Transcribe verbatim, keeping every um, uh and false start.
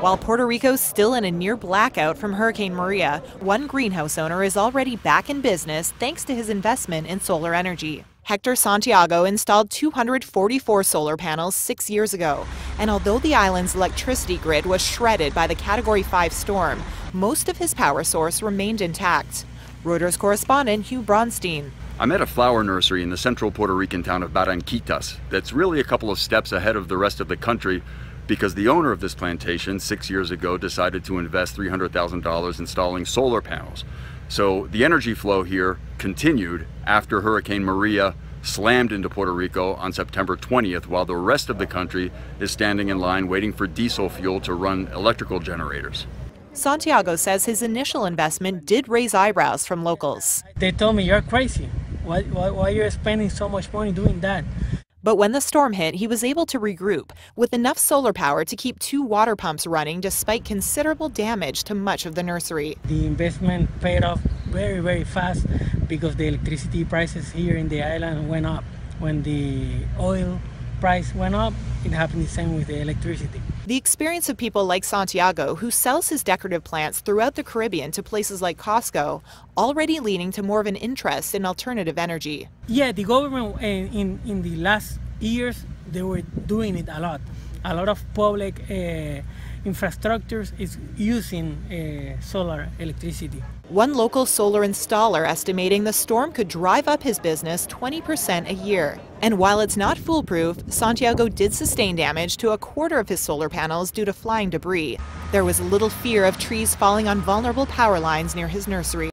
While Puerto Rico's still in a near blackout from Hurricane Maria, one greenhouse owner is already back in business thanks to his investment in solar energy. Hector Santiago installed two hundred forty-four solar panels six years ago, and although the island's electricity grid was shredded by the Category five storm, most of his power source remained intact. Reuters correspondent Hugh Bronstein. I'm at a flower nursery in the central Puerto Rican town of Barranquitas that's really a couple of steps ahead of the rest of the country because the owner of this plantation six years ago decided to invest three hundred thousand dollars installing solar panels. So the energy flow here continued after Hurricane Maria slammed into Puerto Rico on September twentieth, while the rest of the country is standing in line waiting for diesel fuel to run electrical generators. Santiago says his initial investment did raise eyebrows from locals. They told me, "You're crazy. Why, why, why are you spending so much money doing that?" But when the storm hit, he was able to regroup with enough solar power to keep two water pumps running despite considerable damage to much of the nursery. The investment paid off very, very fast because the electricity prices here in the island went up. When the oil price went up, it happened the same with the electricity. The experience of people like Santiago, who sells his decorative plants throughout the Caribbean to places like Costco, already leaning to more of an interest in alternative energy. Yeah, the government in, in the last years, they were doing it a lot. A lot of public uh, infrastructures is using uh, solar electricity. One local solar installer estimating the storm could drive up his business twenty percent a year. And while it's not foolproof, Santiago did sustain damage to a quarter of his solar panels due to flying debris. There was little fear of trees falling on vulnerable power lines near his nursery.